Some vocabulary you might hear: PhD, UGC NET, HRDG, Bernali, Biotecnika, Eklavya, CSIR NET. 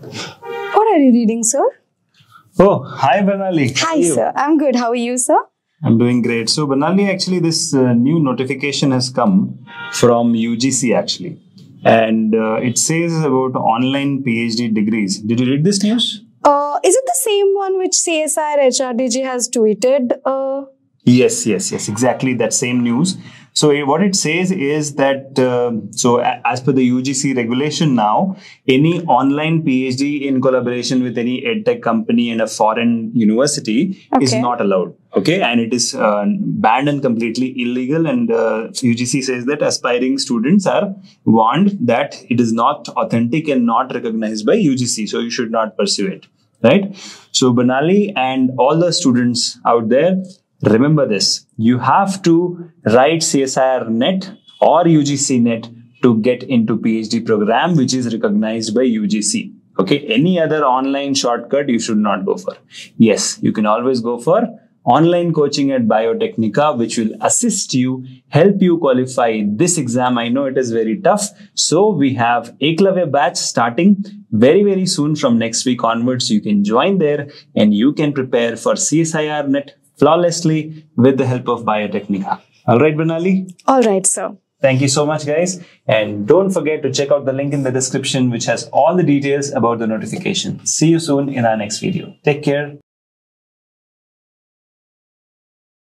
What are you reading, sir? Oh, hi Bernali. Hi sir, I'm good. How are you, sir? I'm doing great. So Bernali, actually this new notification has come from UGC actually. And it says about online PhD degrees. Did you read this news? Is it the same one which CSIR HRDG has tweeted? Yes, exactly that same news. So what it says is that, as per the UGC regulation now, any online PhD in collaboration with any edtech company and a foreign university is not allowed. Okay. And it is banned and completely illegal. And UGC says that aspiring students are warned that it is not authentic and not recognized by UGC. So you should not pursue it. Right. So Bernali and all the students out there, remember this, you have to write CSIR NET or UGC NET to get into PhD program, which is recognized by UGC. Okay. Any other online shortcut you should not go for. Yes, you can always go for online coaching at Biotecnika, which will assist you, help you qualify this exam. I know it is very tough. So we have Eklavya batch starting very soon from next week onwards. You can join there and you can prepare for CSIR NET flawlessly with the help of Biotecnika. Alright, Bernali? Alright, sir. Thank you so much, guys. And don't forget to check out the link in the description, which has all the details about the notification. See you soon in our next video. Take care.